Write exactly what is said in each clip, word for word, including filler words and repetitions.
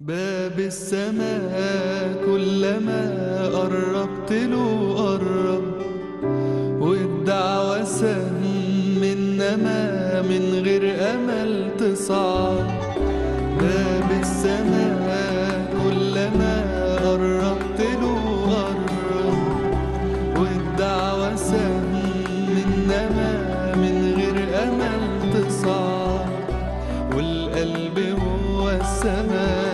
باب السماء كلما قربت له قرب، والدعوة سهم إنما من غير أمل تصعد. باب السماء كلما قربت له قرب، والدعوة سهم إنما من غير أمل تصعد. والقلب هو السماء،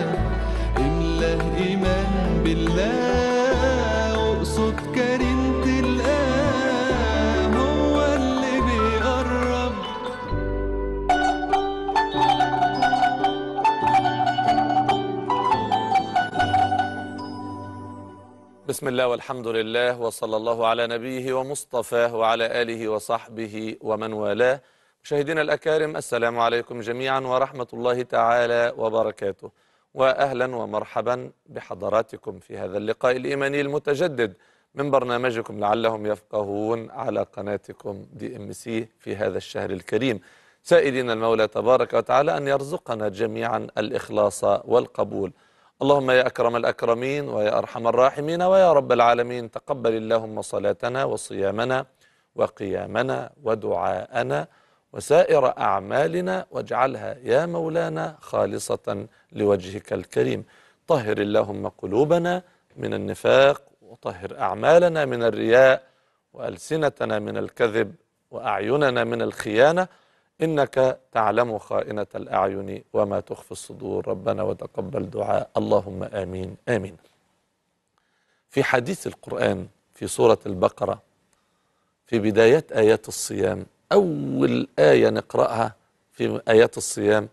إيمان بالله وقصد كريم تلقاه هو اللي بيقرب. بسم الله والحمد لله وصلى الله على نبيه ومصطفاه وعلى آله وصحبه ومن والاه. مشاهدينا الأكارم، السلام عليكم جميعا ورحمة الله تعالى وبركاته، وأهلا ومرحبا بحضراتكم في هذا اللقاء الإيماني المتجدد من برنامجكم لعلهم يفقهون على قناتكم دي ام سي في هذا الشهر الكريم، سائلين المولى تبارك وتعالى أن يرزقنا جميعا الإخلاص والقبول. اللهم يا أكرم الأكرمين ويا أرحم الراحمين ويا رب العالمين، تقبل اللهم صلاتنا وصيامنا وقيامنا ودعاءنا وسائر أعمالنا، واجعلها يا مولانا خالصة لوجهك الكريم. طهر اللهم قلوبنا من النفاق، وطهر أعمالنا من الرياء، وألسنتنا من الكذب، وأعيننا من الخيانة، إنك تعلم خائنة الأعين وما تخفي الصدور، ربنا وتقبل دعاء، اللهم آمين آمين. في حديث القرآن في سورة البقرة في بداية آيات الصيام، أول آية نقرأها في آيات الصيام،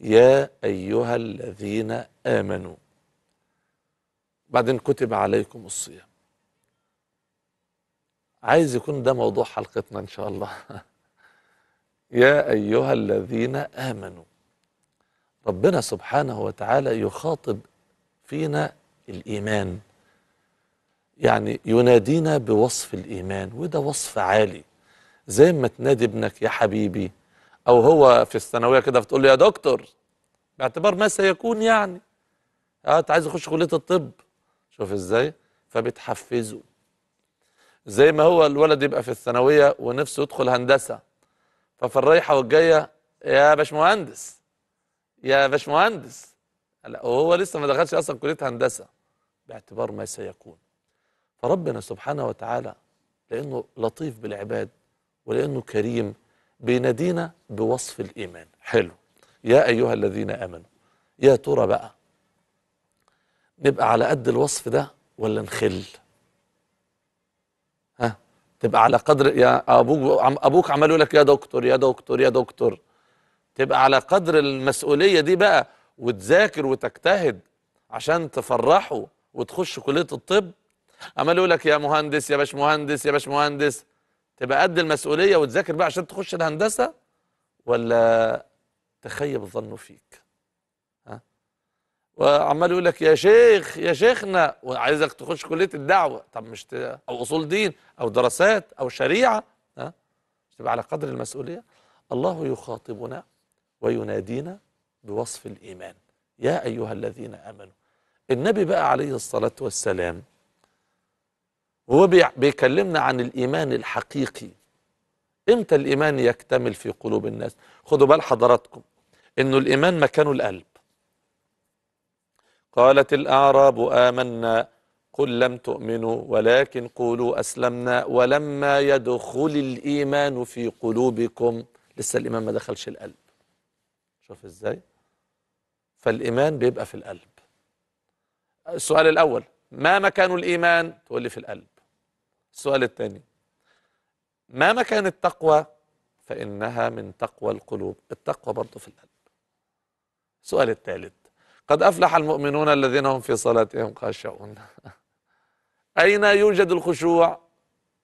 يا أيها الذين آمنوا، بعدين كتب عليكم الصيام. عايز يكون ده موضوع حلقتنا إن شاء الله. يا أيها الذين آمنوا، ربنا سبحانه وتعالى يخاطب فينا الإيمان، يعني ينادينا بوصف الإيمان، وده وصف عالي. زي ما تنادي ابنك يا حبيبي، او هو في الثانويه كده بتقول له يا دكتور، باعتبار ما سيكون، يعني اه عايز يخش كليه الطب، شوف ازاي، فبتحفزه. زي ما هو الولد يبقى في الثانويه ونفسه يدخل هندسه، ففي الرايحه والجايه يا باشمهندس يا باشمهندس، وهو لسه ما دخلش اصلا كليه هندسه، باعتبار ما سيكون. فربنا سبحانه وتعالى لانه لطيف بالعباد ولأنه كريم بينادينا بوصف الإيمان. حلو، يا أيها الذين آمنوا، يا ترى بقى نبقى على قد الوصف ده ولا نخل؟ ها، تبقى على قدر، يا أبوك أبوك عمال يقول لك يا دكتور يا دكتور يا دكتور، تبقى على قدر المسؤولية دي بقى، وتذاكر وتجتهد عشان تفرحه وتخش كلية الطب، عمال يقول لك يا مهندس يا باشمهندس يا باشمهندس، تبقى قد المسؤولية وتذاكر بقى عشان تخش الهندسة، ولا تخيب ظنه فيك؟ ها؟ وعمال يقول لك يا شيخ يا شيخنا، وعايزك تخش كلية الدعوة، طب مش ت... أو أصول دين أو دراسات أو شريعة، ها؟ مش تبقى على قدر المسؤولية؟ الله يخاطبنا وينادينا بوصف الإيمان، يا أيها الذين آمنوا. النبي بقى عليه الصلاة والسلام هو بيكلمنا عن الإيمان الحقيقي. إمتى الإيمان يكتمل في قلوب الناس؟ خدوا بال حضراتكم إنه الإيمان مكانه القلب. قالت الأعراب آمنا، قل لم تؤمنوا ولكن قولوا أسلمنا ولما يدخل الإيمان في قلوبكم. لسه الإيمان ما دخلش القلب، شوف إزاي؟ فالإيمان بيبقى في القلب. السؤال الأول، ما مكان الإيمان؟ تقول لي في القلب. السؤال الثاني، ما مكان التقوى؟ فإنها من تقوى القلوب، التقوى برضه في القلب. السؤال الثالث، قد أفلح المؤمنون الذين هم في صلاتهم خاشعون. أين يوجد الخشوع؟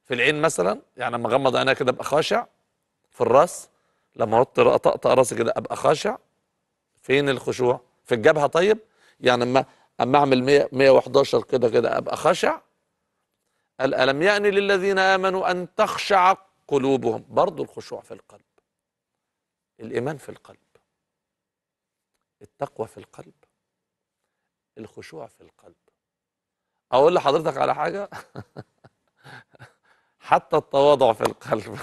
في العين مثلا، يعني لما أغمض عيني كده أبقى خاشع، في الراس لما أطقطق راسي كده أبقى خاشع، فين الخشوع؟ في الجبهة. طيب يعني لما أما أعمل مية وحداشر كده كده أبقى خاشع. قال ألم يأن للذين آمنوا أن تخشع قلوبهم، برضو الخشوع في القلب، الإيمان في القلب، التقوى في القلب، الخشوع في القلب. أقول لحضرتك على حاجة حتى التواضع في القلب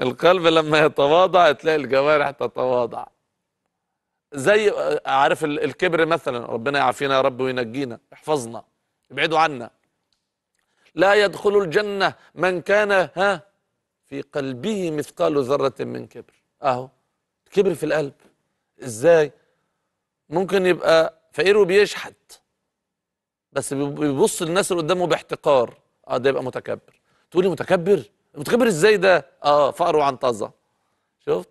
القلب لما يتواضع تلاقي الجوارح تتواضع. زي عارف الكبر مثلا، ربنا يعافينا يا رب وينجينا، احفظنا، ابعدوا عنا. لا يدخل الجنة من كان ها في قلبه مثقال ذرة من كبر. اهو كبر في القلب. ازاي؟ ممكن يبقى فقير وبيشحت بس بيبص للناس اللي قدامه باحتقار، اه ده يبقى متكبر. تقولي متكبر؟ متكبر ازاي ده؟ اه فقر وعنطزة. شفت؟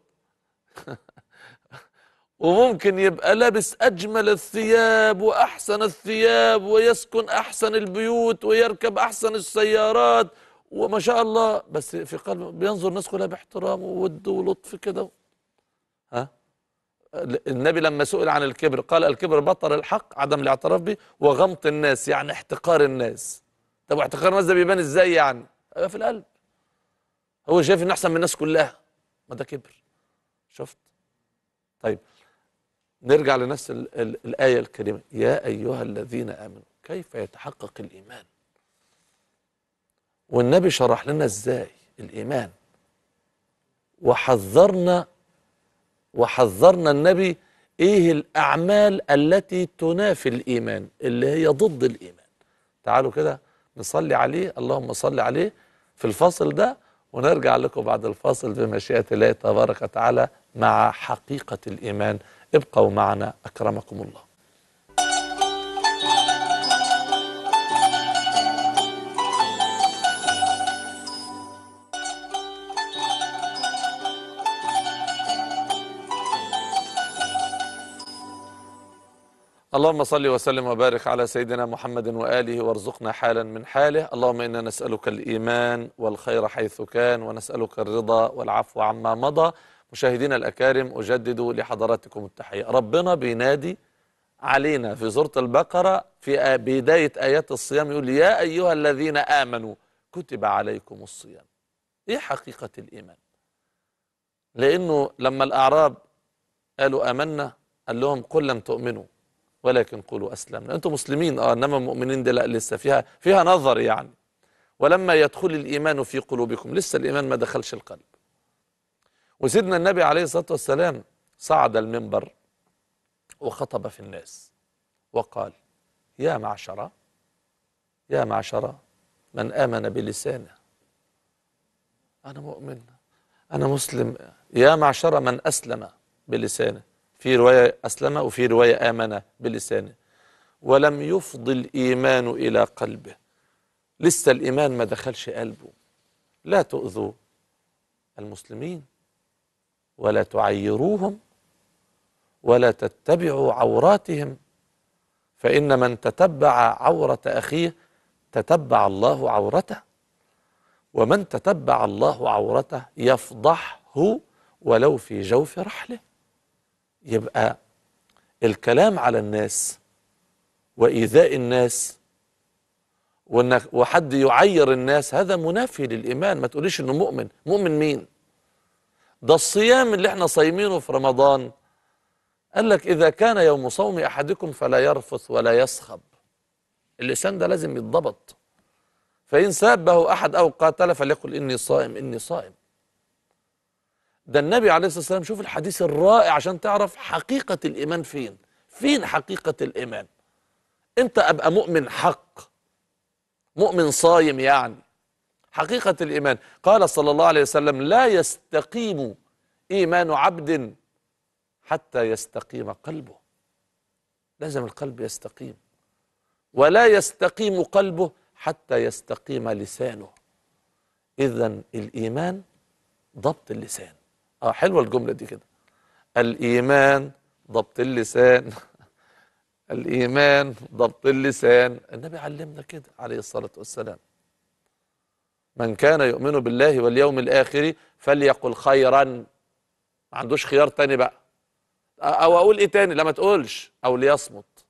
وممكن يبقى لابس أجمل الثياب وأحسن الثياب ويسكن أحسن البيوت ويركب أحسن السيارات وما شاء الله، بس في قلبه بينظر الناس كلها باحترام وود ولطف كده. ها؟ النبي لما سئل عن الكبر قال الكبر بطر الحق، عدم الاعتراف به، وغمط الناس، يعني احتقار الناس. طب واحتقار الناس ده بيبان ازاي يعني؟ هيبقى في القلب. هو شايف انه احسن من الناس كلها، ما ده كبر. شفت؟ طيب نرجع لنفس ال ال الآية الكريمة، يا أيها الذين آمنوا. كيف يتحقق الإيمان؟ والنبي شرح لنا إزاي الإيمان، وحذرنا وحذرنا النبي إيه الأعمال التي تنافي الإيمان، اللي هي ضد الإيمان. تعالوا كده نصلي عليه، اللهم صل عليه، في الفاصل ده، ونرجع لكم بعد الفاصل بمشيئة الله تبارك وتعالى مع حقيقة الإيمان. ابقوا معنا أكرمكم الله. اللهم صل وسلم وبارك على سيدنا محمد وآله، وارزقنا حالا من حاله. اللهم إنا نسألك الإيمان والخير حيث كان، ونسألك الرضا والعفو عما مضى. مشاهدينا الأكارم، أجدد لحضراتكم التحية. ربنا بينادي علينا في سورة البقرة في بداية آيات الصيام، يقول يا أيها الذين آمنوا كتب عليكم الصيام. إيه حقيقة الإيمان؟ لأنه لما الأعراب قالوا آمنا قال لهم قل لم تؤمنوا ولكن قولوا أسلمنا. أنتم مسلمين أه، إنما المؤمنين دي لا، لسه فيها فيها نظر يعني. ولما يدخل الإيمان في قلوبكم، لسه الإيمان ما دخلش القلب. وسيدنا النبي عليه الصلاة والسلام صعد المنبر وخطب في الناس وقال يا معشر يا معشر من آمن بلسانه، أنا مؤمن أنا مسلم، يا معشر من أسلم بلسانه، في رواية أسلم وفي رواية آمن بلسانه، ولم يفض الإيمان إلى قلبه، لسه الإيمان ما دخلش قلبه، لا تؤذوا المسلمين ولا تعيروهم ولا تتبعوا عوراتهم، فإن من تتبع عورة أخيه تتبع الله عورته، ومن تتبع الله عورته يفضحه ولو في جوف رحله. يبقى الكلام على الناس وإيذاء الناس وحد يعير الناس، هذا منافي للإيمان. ما تقوليش إنه مؤمن. مؤمن مين؟ ده الصيام اللي احنا صايمينه في رمضان قال لك إذا كان يوم صوم أحدكم فلا يرفث ولا يصخب. اللسان ده لازم يتضبط، فإن سابه أحد أو قاتل فليقل إني صائم إني صائم. ده النبي عليه الصلاة والسلام. شوف الحديث الرائع عشان تعرف حقيقة الإيمان فين. فين حقيقة الإيمان؟ أنت أبقى مؤمن حق، مؤمن صايم يعني. حقيقة الإيمان قال صلى الله عليه وسلم لا يستقيم إيمان عبد حتى يستقيم قلبه. لازم القلب يستقيم، ولا يستقيم قلبه حتى يستقيم لسانه. إذن الإيمان ضبط اللسان. آه حلوة الجملة دي كده، الإيمان ضبط اللسان الإيمان ضبط اللسان. النبي علمنا كده عليه الصلاة والسلام. من كان يؤمن بالله واليوم الآخر فليقل خيرا، ما عندوش خيار تاني بقى، أو أقول إيه تاني؟ لا ما تقولش، أو ليصمت.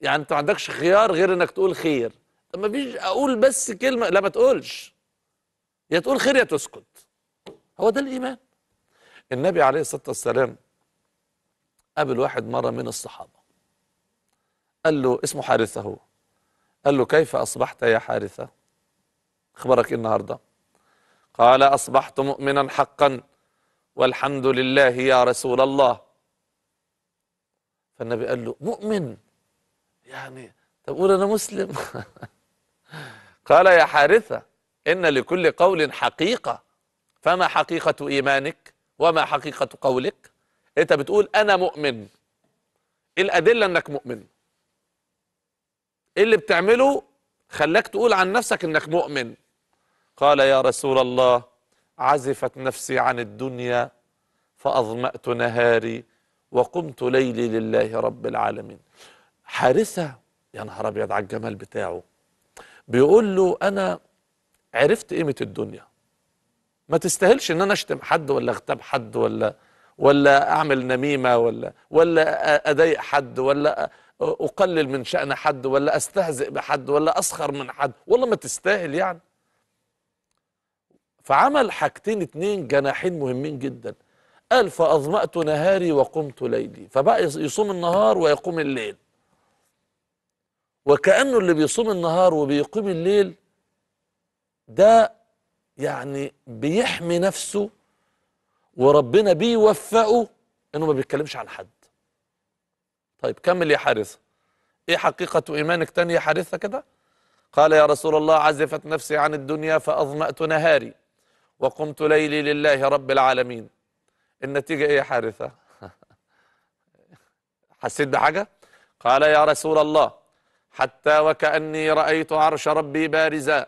يعني أنت ما عندكش خيار غير إنك تقول خير. طب ما فيش أقول بس كلمة؟ لا ما تقولش، يا تقول خير يا تسكت. هو ده الإيمان. النبي عليه الصلاة والسلام قابل واحد مرة من الصحابة قال له اسمه حارثة هو، قال له كيف أصبحت يا حارثة؟ أخبرك النهاردة. قال أصبحت مؤمنا حقا والحمد لله يا رسول الله. فالنبي قال له مؤمن يعني طب قول أنا مسلم. قال يا حارثة إن لكل قول حقيقة، فما حقيقة إيمانك وما حقيقة قولك؟ أنت بتقول أنا مؤمن، إيه الأدلة أنك مؤمن؟ إيه اللي بتعمله خلاك تقول عن نفسك أنك مؤمن؟ قال يا رسول الله عزفت نفسي عن الدنيا فأظمأت نهاري وقمت ليلي لله رب العالمين. حارثة يا نهار أبيض على الجمال بتاعه، بيقول له أنا عرفت قيمة الدنيا، ما تستاهلش ان انا اشتم حد ولا اغتاب حد ولا ولا اعمل نميمه ولا ولا اضايق حد ولا اقلل من شأن حد ولا استهزئ بحد ولا اسخر من حد، والله ما تستاهل يعني. فعمل حاجتين اتنين جناحين مهمين جدا، قال فأظمأت نهاري وقمت ليلي، فبقى يصوم النهار ويقوم الليل، وكأنه اللي بيصوم النهار وبيقوم الليل ده يعني بيحمي نفسه وربنا بيوفقه انه ما بيتكلمش عن حد. طيب كمل يا حارثة، ايه حقيقة ايمانك تاني يا حارثة كده؟ قال يا رسول الله عزفت نفسي عن الدنيا فأظمأت نهاري وقمت ليلي لله رب العالمين. النتيجة ايه يا حارثة؟ حسيت بحاجة؟ قال يا رسول الله حتى وكأني رأيت عرش ربي بارزا.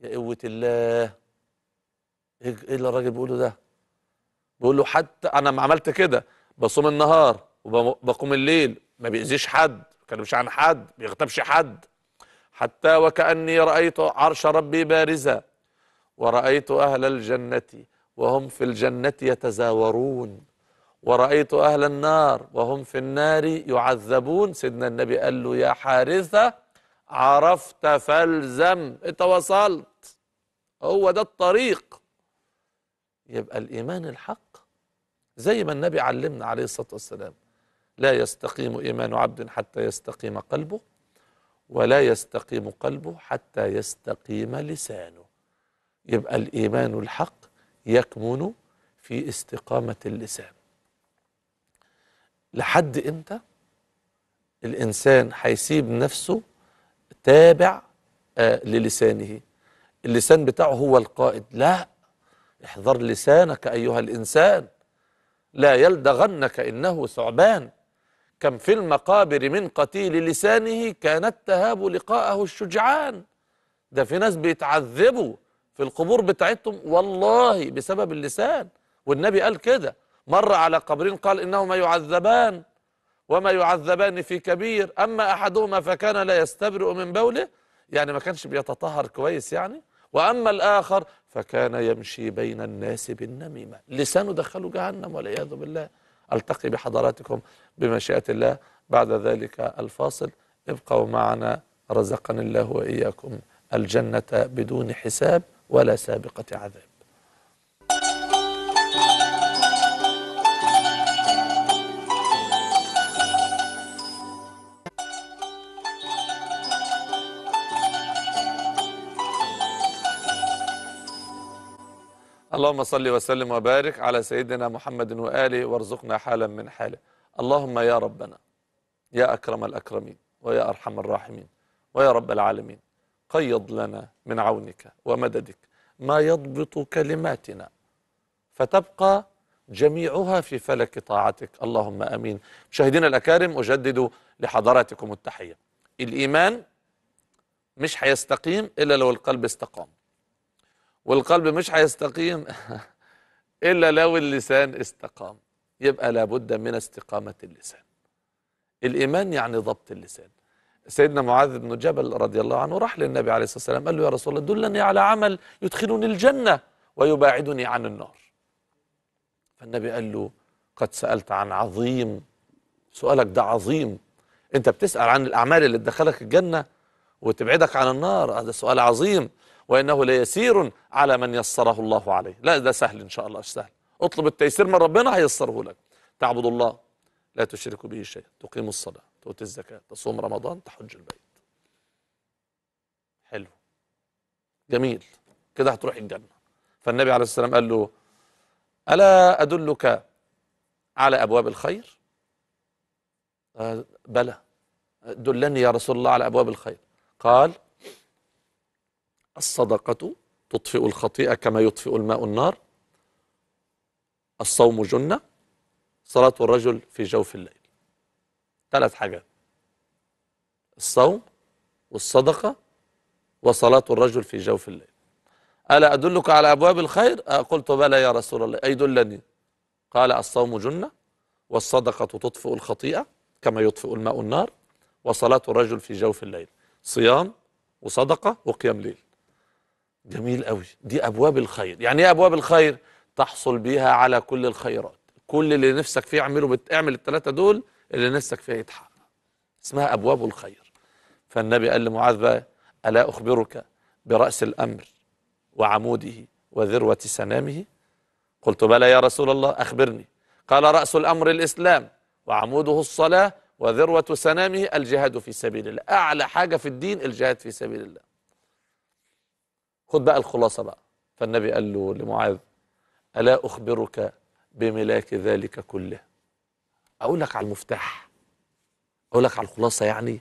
يا قوة الله، ايه اللي الراجل بيقوله ده؟ بيقول له حتى انا ما عملت كده، بصوم النهار وبقوم الليل، ما بيأذيش حد، ما بيتكلمش عن حد، ما بيغتابش حد. حتى وكأني رأيت عرش ربي بارزا ورأيت أهل الجنة وهم في الجنة يتزاورون ورأيت أهل النار وهم في النار يعذبون. سيدنا النبي قال له يا حارثة عرفت فالزم، انت وصلت، هو ده الطريق. يبقى الإيمان الحق زي ما النبي علمنا عليه الصلاة والسلام، لا يستقيم إيمان عبد حتى يستقيم قلبه، ولا يستقيم قلبه حتى يستقيم لسانه. يبقى الإيمان الحق يكمن في استقامة اللسان. لحد إمتى الإنسان هيسيب نفسه تابع آه للسانه؟ اللسان بتاعه هو القائد. لا، احذر لسانك أيها الإنسان لا يلدغنك إنه ثعبان، كم في المقابر من قتيل لسانه كانت تهاب لقاءه الشجعان. ده في ناس بيتعذبوا في القبور بتاعتهم والله بسبب اللسان، والنبي قال كده، مر على قبرين قال إنهما يعذبان وما يعذبان في كبير، أما أحدهما فكان لا يستبرئ من بوله، يعني ما كانش بيتطهر كويس يعني، وأما الآخر فكان يمشي بين الناس بالنميمة. لسانه دخله جهنم والعياذ بالله. ألتقي بحضراتكم بمشيئة الله بعد ذلك الفاصل، ابقوا معنا رزقنا الله وإياكم الجنة بدون حساب ولا سابقة عذاب. اللهم صل وسلم وبارك على سيدنا محمد وآله وارزقنا حالا من حاله. اللهم يا ربنا يا أكرم الأكرمين ويا أرحم الراحمين ويا رب العالمين، قيض لنا من عونك ومددك ما يضبط كلماتنا فتبقى جميعها في فلك طاعتك، اللهم أمين. مشاهدينا الأكارم، أجدد لحضراتكم التحية. الإيمان مش هيستقيم إلا لو القلب استقام، والقلب مش هيستقيم إلا لو اللسان استقام. يبقى لابد من استقامة اللسان. الإيمان يعني ضبط اللسان. سيدنا معاذ بن جبل رضي الله عنه راح للنبي عليه الصلاة والسلام قال له يا رسول الله دلني على عمل يدخلني الجنة ويباعدني عن النار. فالنبي قال له قد سألت عن عظيم، سؤالك ده عظيم، أنت بتسأل عن الأعمال اللي تدخلك الجنة وتبعدك عن النار، هذا سؤال عظيم، وإنه ليسير على من يسره الله عليه. لا ده سهل إن شاء الله، سهل، اطلب التيسير من ربنا هيسره لك. تعبد الله لا تشرك به شيئا، تقيم الصلاة، تؤتي الزكاة، تصوم رمضان، تحج البيت. حلو جميل كده، هتروح الجنة. فالنبي عليه الصلاة والسلام قال له: ألا أدلك على أبواب الخير؟ آه بلى، دلني يا رسول الله على أبواب الخير. قال: الصدقة تطفئ الخطيئة كما يطفئ الماء النار، الصوم جنة، صلاة الرجل في جوف الليل. ثلاث حاجات: الصوم والصدقة وصلاة الرجل في جوف الليل. ألا أدلك على أبواب الخير؟ قلت: بلى يا رسول الله، أي دلني. قال: الصوم جنة، والصدقة تطفئ الخطيئة كما يطفئ الماء النار، وصلاة الرجل في جوف الليل. صيام وصدقة وقيام ليل. جميل قوي، دي أبواب الخير. يعني إيه أبواب الخير؟ تحصل بيها على كل الخيرات. كل اللي نفسك فيه اعمله، بتعمل الثلاثة دول اللي نفسك فيه يتحقق. اسمها أبواب الخير. فالنبي قال لمعاذ بقى: ألا أخبرك برأس الأمر وعموده وذروة سنامه؟ قلت: بلى يا رسول الله، أخبرني. قال: رأس الأمر الإسلام، وعموده الصلاة، وذروة سنامه الجهاد في سبيل الله. أعلى حاجة في الدين الجهاد في سبيل الله. خد بقى الخلاصة بقى. فالنبي قال له لمعاذ: ألا أخبرك بملاك ذلك كله؟ أقول لك على المفتاح، أقول لك على الخلاصة يعني.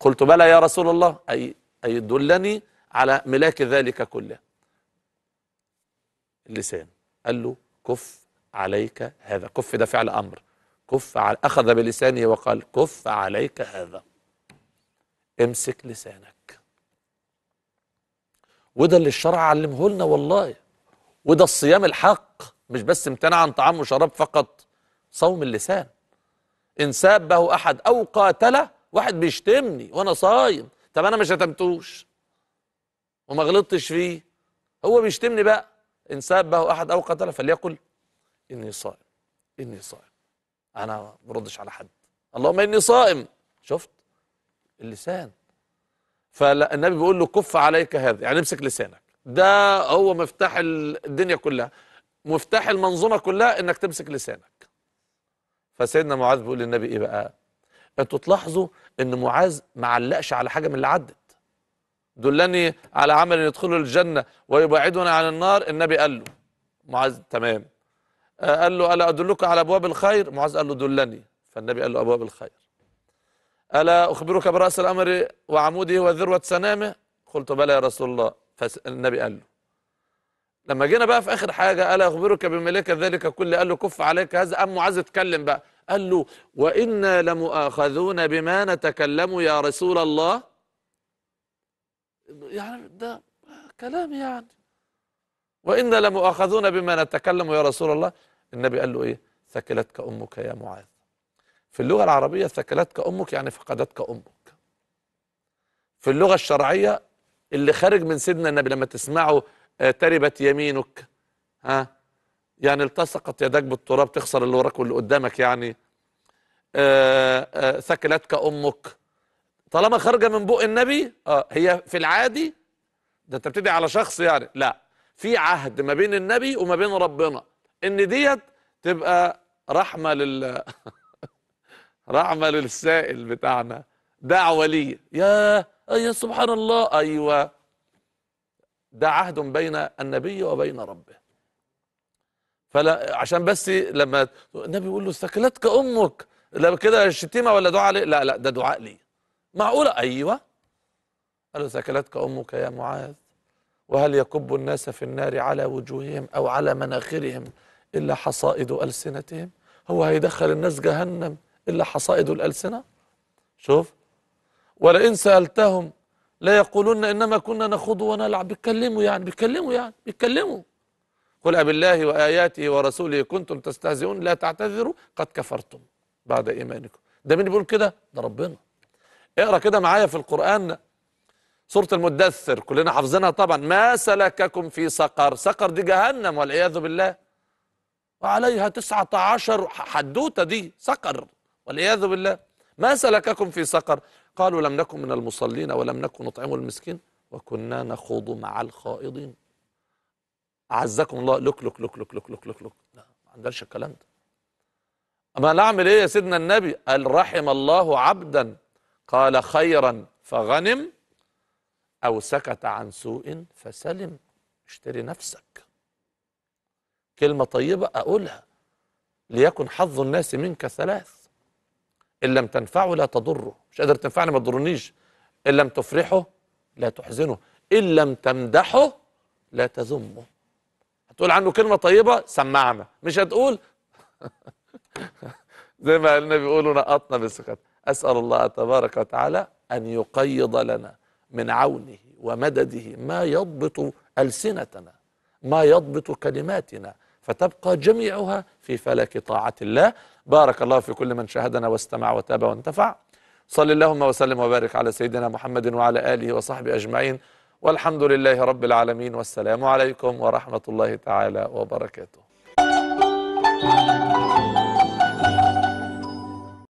قلت: بلى يا رسول الله، أي أي دلني على ملاك ذلك كله. اللسان قال له: كف عليك هذا. كف ده فعل أمر. كف على... أخذ بلسانه وقال: كف عليك هذا. امسك لسانك. وده اللي الشرع علمه لنا والله، وده الصيام الحق، مش بس امتنع عن طعام وشراب فقط، صوم اللسان. إن سابه أحد أو قاتله، واحد بيشتمني وأنا صايم، طب أنا ما شتمتوش وما غلطتش فيه، هو بيشتمني بقى. إن سابه أحد أو قتله فليقل: إني صائم، إني صائم، أنا ما بردش على حد، اللهم إني صائم. شفت اللسان؟ فالنبي بيقول له: كف عليك هذا، يعني امسك لسانك. ده هو مفتاح الدنيا كلها، مفتاح المنظومة كلها، إنك تمسك لسانك. فسيدنا معاذ بيقول للنبي إيه بقى؟ أنتوا تلاحظوا إن معاذ ما علقش على حاجة من اللي عدت. دلني على عمل يدخله الجنة ويبعدنا عن النار، النبي قال له معاذ تمام. قال له: ألا أدلك على أبواب الخير؟ معاذ قال له: دلني. فالنبي قال له: أبواب الخير. ألا أخبرك برأس الأمر وعموده وذروة سنامه؟ قلت: بلى يا رسول الله. فالنبي قال له، لما جينا بقى في آخر حاجة: ألا أخبرك بملاك ذلك كله؟ قال له: كف عليك هذا. أم معاذ اتكلم بقى، قال له: وإنا لمؤاخذون بما نتكلم يا رسول الله. يعني ده كلام يعني، وإنا لمؤاخذون بما نتكلم يا رسول الله. النبي قال له إيه؟ ثكلتك أمك يا معاذ. في اللغة العربية ثكلتك أمك يعني فقدتك أمك. في اللغة الشرعية اللي خارج من سيدنا النبي لما تسمعه: تربت يمينك، ها يعني التصقت يداك بالتراب، تخسر اللي وراك واللي قدامك يعني. آآ آآ ثكلتك أمك، طالما خارجة من بق النبي. آه هي في العادي ده أنت بتدعي على شخص يعني، لا، في عهد ما بين النبي وما بين ربنا إن ديت تبقى رحمة لل رحمة للسائل بتاعنا، دعوة لي يا أي سبحان الله. أيوة، ده عهد بين النبي وبين ربه. فلا عشان بس لما النبي يقول له ثكلتك أمك، لا كده شتيمة ولا دعاء لي؟ لا لا، ده دعاء لي. معقولة؟ أيوة. قال له: ثكلتك أمك يا معاذ، وهل يكب الناس في النار على وجوههم أو على مناخرهم إلا حصائد ألسنتهم؟ هو هيدخل الناس جهنم إلا حصائد الألسنة؟ شوف، ولئن سألتهم ليقولن إنما كنا نخوض ونلعب. بيتكلموا يعني، بيتكلموا يعني، بيتكلموا. قل أبالله وآياته ورسوله كنتم تستهزئون لا تعتذروا قد كفرتم بعد إيمانكم. ده مين بيقول كده؟ ده ربنا. اقرأ كده معايا في القرآن سورة المدثر، كلنا حافظينها طبعا. ما سلككم في سقر؟ سقر دي جهنم والعياذ بالله، وعليها تسعة عشر حدوتة، دي سقر والعياذ بالله. ما سلككم في سقر؟ قالوا: لم نكن من المصلين، ولم نكن نطعم المسكين، وكنا نخوض مع الخائضين. أعزكم الله. لك لك لك لك لك لك لك لك، لا ما عندناش الكلام ده. أما أنا أعمل إيه يا سيدنا النبي؟ قال رحم الله عبدا قال خيرا فغنم أو سكت عن سوء فسلم. اشتري نفسك. كلمة طيبة أقولها. ليكن حظ الناس منك ثلاث: إن لم تنفعه لا تضره. مش قادر تنفعني ما تضرنيش. إن لم تفرحه لا تحزنه. إن لم تمدحه لا تذمه. هتقول عنه كلمة طيبة سمعنا، مش هتقول زي ما قالنا بيقولوا نقطنا بالسكت. أسأل الله تبارك وتعالى أن يقيض لنا من عونه ومدده ما يضبط ألسنتنا، ما يضبط كلماتنا، فتبقى جميعها في فلك طاعة الله. بارك الله في كل من شاهدنا واستمع وتاب وانتفع. صل اللهم وسلم وبارك على سيدنا محمد وعلى آله وصحبه أجمعين، والحمد لله رب العالمين، والسلام عليكم ورحمة الله تعالى وبركاته.